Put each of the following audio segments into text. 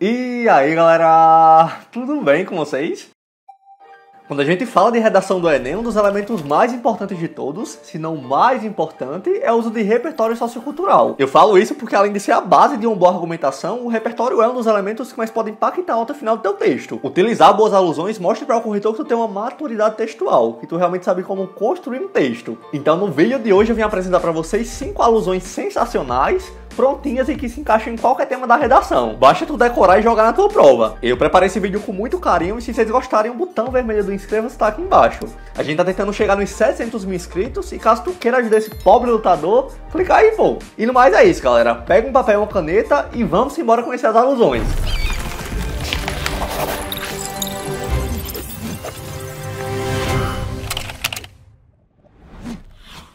E aí galera, tudo bem com vocês? Quando a gente fala de redação do Enem, um dos elementos mais importantes de todos, se não mais importante, é o uso de repertório sociocultural. Eu falo isso porque, além de ser a base de uma boa argumentação, o repertório é um dos elementos que mais podem impactar a nota final do teu texto. Utilizar boas alusões mostra para o corretor que tu tem uma maturidade textual, que tu realmente sabe como construir um texto. Então, no vídeo de hoje eu vim apresentar para vocês 5 alusões sensacionais, prontinhas e que se encaixam em qualquer tema da redação. Basta tu decorar e jogar na tua prova. Eu preparei esse vídeo com muito carinho e, se vocês gostarem, o botão vermelho do inscreva-se tá aqui embaixo. A gente tá tentando chegar nos 700.000 inscritos e, caso tu queira ajudar esse pobre lutador, clica aí, pô. E no mais é isso, galera. Pega um papel e uma caneta e vamos embora conhecer as alusões.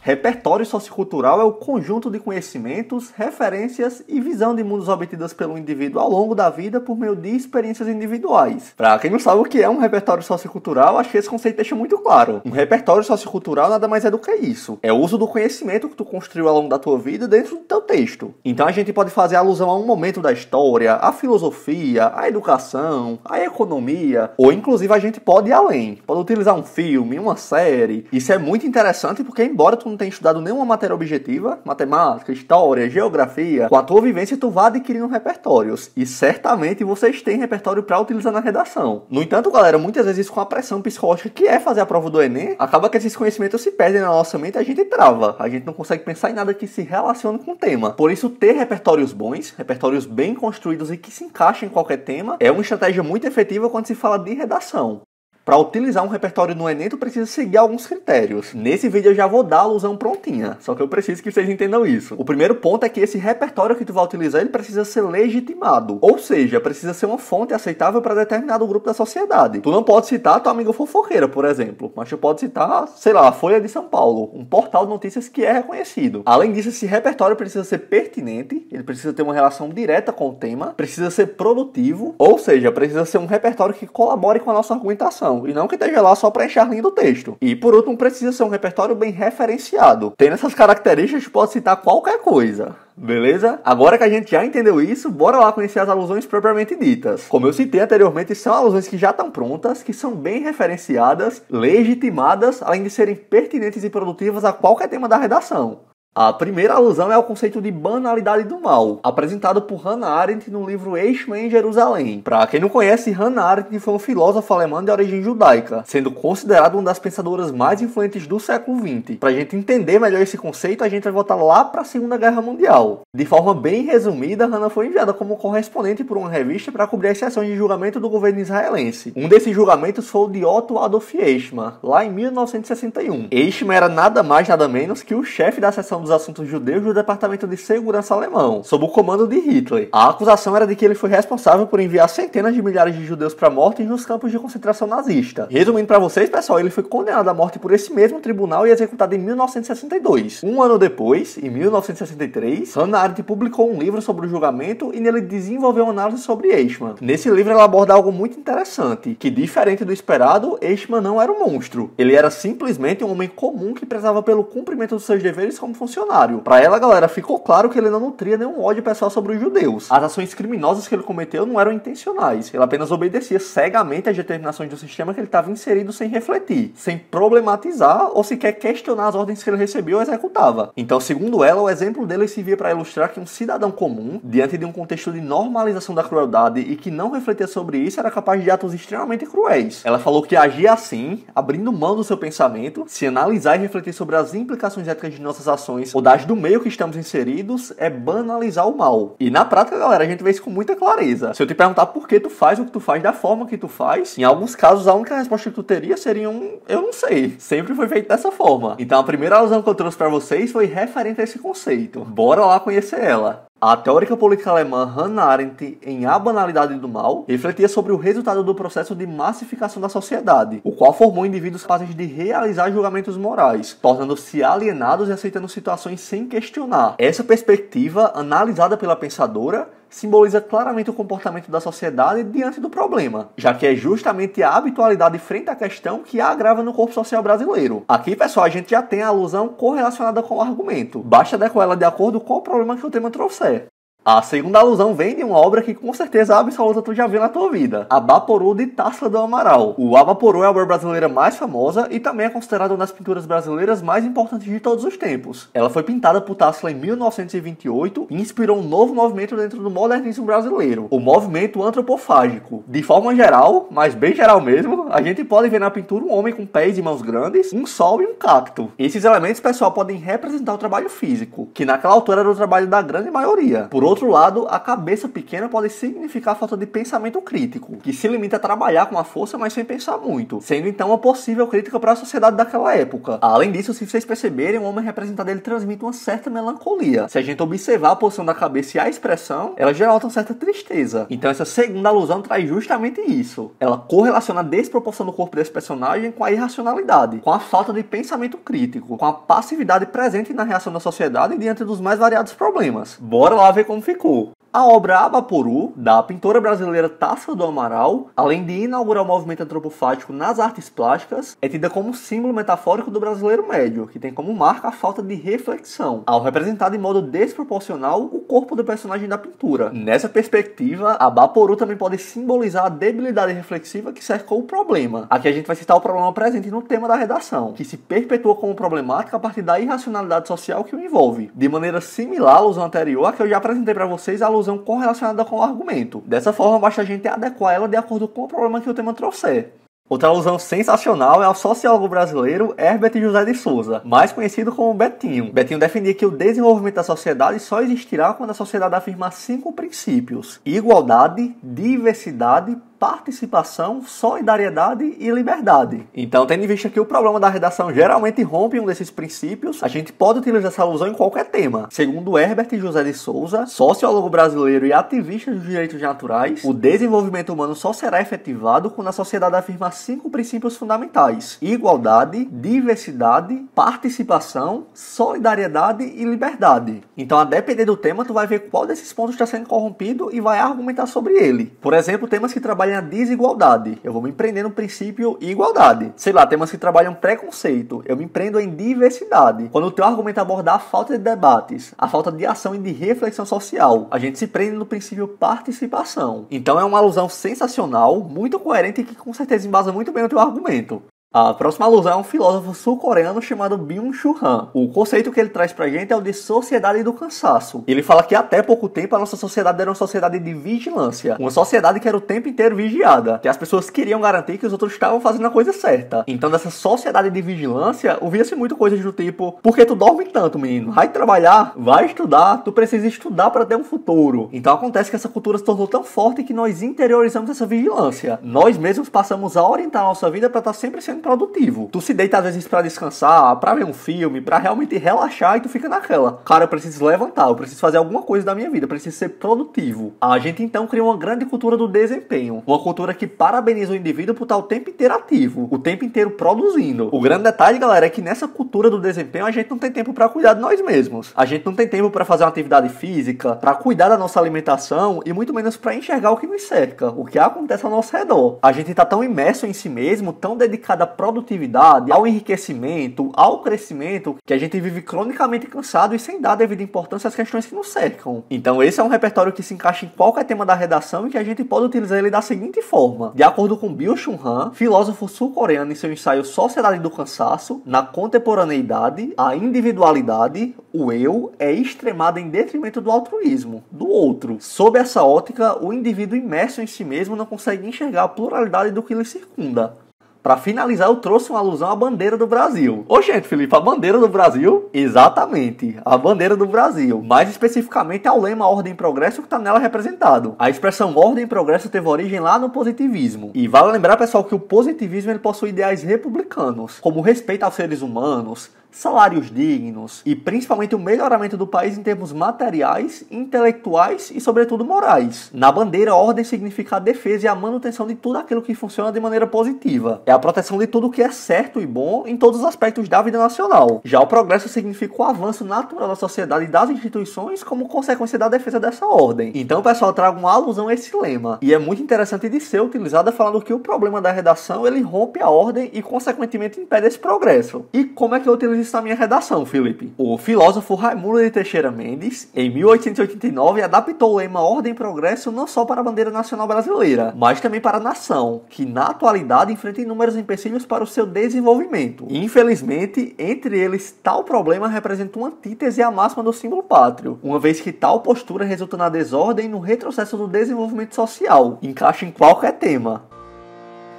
Repertório sociocultural é o conjunto de conhecimentos, referências e visão de mundos obtidas pelo indivíduo ao longo da vida por meio de experiências individuais. Pra quem não sabe o que é um repertório sociocultural, acho que esse conceito deixa muito claro. Um repertório sociocultural nada mais é do que isso. É o uso do conhecimento que tu construiu ao longo da tua vida dentro do teu texto. Então a gente pode fazer alusão a um momento da história, a filosofia, a educação, a economia, ou inclusive a gente pode ir além. Pode utilizar um filme, uma série. Isso é muito interessante porque, embora tu não tenha estudado nenhuma matéria objetiva, matemática, história, geografia, com a tua vivência tu vai adquirindo repertórios, e certamente vocês têm repertório para utilizar na redação. No entanto, galera, muitas vezes com a pressão psicológica que é fazer a prova do Enem, acaba que esses conhecimentos se perdem na nossa mente e a gente trava, a gente não consegue pensar em nada que se relacione com o tema. Por isso, ter repertórios bons, repertórios bem construídos e que se encaixem em qualquer tema, é uma estratégia muito efetiva quando se fala de redação. Para utilizar um repertório no Enem, tu precisa seguir alguns critérios. Nesse vídeo eu já vou dar a alusão prontinha, só que eu preciso que vocês entendam isso. O primeiro ponto é que esse repertório que tu vai utilizar, ele precisa ser legitimado. Ou seja, precisa ser uma fonte aceitável para determinado grupo da sociedade. Tu não pode citar tua amiga fofoqueira, por exemplo, mas tu pode citar, sei lá, a Folha de São Paulo, um portal de notícias que é reconhecido. Além disso, esse repertório precisa ser pertinente, ele precisa ter uma relação direta com o tema, precisa ser produtivo, ou seja, precisa ser um repertório que colabore com a nossa argumentação, e não que esteja lá só para encher a linha do texto. E por último, precisa ser um repertório bem referenciado. Tendo essas características, pode citar qualquer coisa. Beleza? Agora que a gente já entendeu isso, bora lá conhecer as alusões propriamente ditas. Como eu citei anteriormente, são alusões que já estão prontas, que são bem referenciadas, legitimadas, além de serem pertinentes e produtivas a qualquer tema da redação. A primeira alusão é ao conceito de banalidade do mal, apresentado por Hannah Arendt no livro Eichmann em Jerusalém. Para quem não conhece, Hannah Arendt foi um filósofo alemão de origem judaica, sendo considerado uma das pensadoras mais influentes do século XX. Para a gente entender melhor esse conceito, a gente vai voltar lá para a Segunda Guerra Mundial. De forma bem resumida, Hannah foi enviada como correspondente por uma revista para cobrir as sessões de julgamento do governo israelense. Um desses julgamentos foi o de Otto Adolf Eichmann, lá em 1961. Eichmann era nada mais nada menos que o chefe da seção dos assuntos judeus do Departamento de Segurança alemão, sob o comando de Hitler. A acusação era de que ele foi responsável por enviar centenas de milhares de judeus para mortes nos campos de concentração nazista. Resumindo para vocês, pessoal, ele foi condenado à morte por esse mesmo tribunal e executado em 1962. Um ano depois, em 1963, Hannah Arendt publicou um livro sobre o julgamento e nele desenvolveu uma análise sobre Eichmann. Nesse livro ela aborda algo muito interessante, que, diferente do esperado, Eichmann não era um monstro. Ele era simplesmente um homem comum que prezava pelo cumprimento dos seus deveres como funcionário. Para ela, galera, ficou claro que ele não nutria nenhum ódio pessoal sobre os judeus. As ações criminosas que ele cometeu não eram intencionais. Ele apenas obedecia cegamente às determinações do sistema que ele estava inserido sem refletir, sem problematizar ou sequer questionar as ordens que ele recebeu ou executava. Então, segundo ela, o exemplo dele servia para ilustrar que um cidadão comum, diante de um contexto de normalização da crueldade e que não refletia sobre isso, era capaz de atos extremamente cruéis. Ela falou que agir assim, abrindo mão do seu pensamento, se analisar e refletir sobre as implicações éticas de nossas ações ou das do meio que estamos inseridos, é banalizar o mal. E na prática, galera, a gente vê isso com muita clareza. Se eu te perguntar por que tu faz o que tu faz da forma que tu faz, em alguns casos a única resposta que tu teria seria um "eu não sei, sempre foi feito dessa forma". Então a primeira alusão que eu trouxe pra vocês foi referente a esse conceito. Bora lá conhecer ela. A teórica política alemã Hannah Arendt, em A Banalidade do Mal, refletia sobre o resultado do processo de massificação da sociedade, o qual formou indivíduos capazes de realizar julgamentos morais, tornando-se alienados e aceitando situações sem questionar. Essa perspectiva, analisada pela pensadora, simboliza claramente o comportamento da sociedade diante do problema, já que é justamente a habitualidade frente à questão que a agrava no corpo social brasileiro. Aqui, pessoal, a gente já tem a alusão correlacionada com o argumento. Basta adequar ela de acordo com o problema que o tema trouxer. A segunda alusão vem de uma obra que com certeza absoluta tu já viu na tua vida, Abaporu de Tarsila do Amaral. O Abaporu é a obra brasileira mais famosa e também é considerada uma das pinturas brasileiras mais importantes de todos os tempos. Ela foi pintada por Tarsila em 1928 e inspirou um novo movimento dentro do modernismo brasileiro, o movimento antropofágico. De forma geral, mas bem geral mesmo, a gente pode ver na pintura um homem com pés e mãos grandes, um sol e um cacto. Esses elementos, pessoal, podem representar o trabalho físico, que naquela altura era o trabalho da grande maioria. Por outro lado, a cabeça pequena pode significar a falta de pensamento crítico, que se limita a trabalhar com a força, mas sem pensar muito, sendo então uma possível crítica para a sociedade daquela época. Além disso, se vocês perceberem, o homem representado ele transmite uma certa melancolia. Se a gente observar a posição da cabeça e a expressão, ela denota uma certa tristeza. Então essa segunda alusão traz justamente isso. Ela correlaciona a desproporção do corpo desse personagem com a irracionalidade, com a falta de pensamento crítico, com a passividade presente na reação da sociedade diante dos mais variados problemas. Bora lá ver como ficou. A obra Abaporu, da pintora brasileira Tarsila do Amaral, além de inaugurar o movimento antropofágico nas artes plásticas, é tida como símbolo metafórico do brasileiro médio, que tem como marca a falta de reflexão, ao representar de modo desproporcional o corpo do personagem da pintura. Nessa perspectiva, Abaporu também pode simbolizar a debilidade reflexiva que cercou o problema. Aqui a gente vai citar o problema presente no tema da redação, que se perpetua como problemática a partir da irracionalidade social que o envolve. De maneira similar à alusão anterior, a que eu já apresentei para vocês, a alusão correlacionada com o argumento. Dessa forma, basta a gente adequar ela de acordo com o problema que o tema trouxer. Outra alusão sensacional é ao sociólogo brasileiro Herbert José de Souza, mais conhecido como Betinho. Betinho defendia que o desenvolvimento da sociedade só existirá quando a sociedade afirmar 5 princípios: igualdade, diversidade, participação, solidariedade e liberdade. Então, tendo em vista que o problema da redação geralmente rompe um desses princípios, a gente pode utilizar essa alusão em qualquer tema. Segundo Herbert José de Souza, sociólogo brasileiro e ativista dos direitos naturais, o desenvolvimento humano só será efetivado quando a sociedade afirma 5 princípios fundamentais: igualdade, diversidade, participação, solidariedade e liberdade. Então, a depender do tema, tu vai ver qual desses pontos está sendo corrompido e vai argumentar sobre ele. Por exemplo, temas que trabalham a desigualdade, eu vou me empreender no princípio igualdade. Sei lá, temas que trabalham preconceito, eu me empreendo em diversidade. Quando o teu argumento abordar a falta de debates, a falta de ação e de reflexão social, a gente se prende no princípio participação. Então é uma alusão sensacional, muito coerente e que com certeza embasa muito bem o teu argumento. A próxima alusão é um filósofo sul-coreano chamado Byung-Chul Han. O conceito que ele traz pra gente é o de Sociedade do Cansaço. Ele fala que até pouco tempo a nossa sociedade era uma sociedade de vigilância, uma sociedade que era o tempo inteiro vigiada, que as pessoas queriam garantir que os outros estavam fazendo a coisa certa. Então dessa sociedade de vigilância, ouvia-se muito coisas do tipo: por que tu dorme tanto, menino? Vai trabalhar, vai estudar, tu precisa estudar pra ter um futuro. Então acontece que essa cultura se tornou tão forte que nós interiorizamos essa vigilância. Nós mesmos passamos a orientar a nossa vida pra estar sempre sendo produtivo. Tu se deita às vezes pra descansar, pra ver um filme, pra realmente relaxar, e tu fica naquela: cara, eu preciso levantar, eu preciso fazer alguma coisa da minha vida, eu preciso ser produtivo. A gente então cria uma grande cultura do desempenho, uma cultura que parabeniza o indivíduo por estar o tempo inteiro ativo, o tempo inteiro produzindo. O grande detalhe, galera, é que nessa cultura do desempenho a gente não tem tempo pra cuidar de nós mesmos. A gente não tem tempo pra fazer uma atividade física, pra cuidar da nossa alimentação e muito menos pra enxergar o que nos cerca, o que acontece ao nosso redor. A gente tá tão imerso em si mesmo, tão dedicado à produtividade, ao enriquecimento, ao crescimento, que a gente vive cronicamente cansado e sem dar devida importância às questões que nos cercam. Então esse é um repertório que se encaixa em qualquer tema da redação e que a gente pode utilizar ele da seguinte forma. De acordo com Byung-Chul Han, filósofo sul-coreano, em seu ensaio Sociedade do Cansaço, na contemporaneidade, a individualidade, o eu, é extremada em detrimento do altruísmo, do outro. Sob essa ótica, o indivíduo imerso em si mesmo não consegue enxergar a pluralidade do que lhe circunda. Para finalizar, eu trouxe uma alusão à bandeira do Brasil. Ô gente, Felipe, a bandeira do Brasil? Exatamente, a bandeira do Brasil. Mais especificamente ao lema Ordem e Progresso que está nela representado. A expressão Ordem e Progresso teve origem lá no positivismo. E vale lembrar, pessoal, que o positivismo ele possui ideais republicanos, como respeito aos seres humanos, salários dignos e principalmente o melhoramento do país em termos materiais, intelectuais e sobretudo morais. Na bandeira, a ordem significa a defesa e a manutenção de tudo aquilo que funciona de maneira positiva. É a proteção de tudo que é certo e bom em todos os aspectos da vida nacional. Já o progresso significa o avanço natural da sociedade e das instituições como consequência da defesa dessa ordem. Então, pessoal, eu trago uma alusão a esse lema e é muito interessante de ser utilizada falando que o problema da redação ele rompe a ordem e consequentemente impede esse progresso. E como é que eu utilizo isso na minha redação, Felipe. O filósofo Raimundo de Teixeira Mendes, em 1889, adaptou o lema Ordem e Progresso não só para a bandeira nacional brasileira, mas também para a nação, que na atualidade enfrenta inúmeros empecilhos para o seu desenvolvimento. Infelizmente, entre eles, tal problema representa uma antítese à máxima do símbolo pátrio, uma vez que tal postura resulta na desordem e no retrocesso do desenvolvimento social, encaixa em qualquer tema.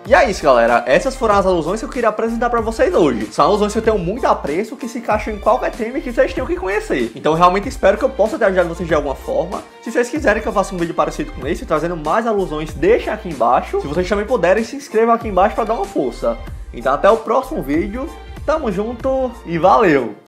E é isso, galera, essas foram as alusões que eu queria apresentar pra vocês hoje. São alusões que eu tenho muito apreço, que se encaixam em qualquer tema e que vocês tenham que conhecer. Então eu realmente espero que eu possa ter ajudado vocês de alguma forma. Se vocês quiserem que eu faça um vídeo parecido com esse, trazendo mais alusões, deixem aqui embaixo. Se vocês também puderem, se inscrevam aqui embaixo pra dar uma força. Então até o próximo vídeo, tamo junto e valeu!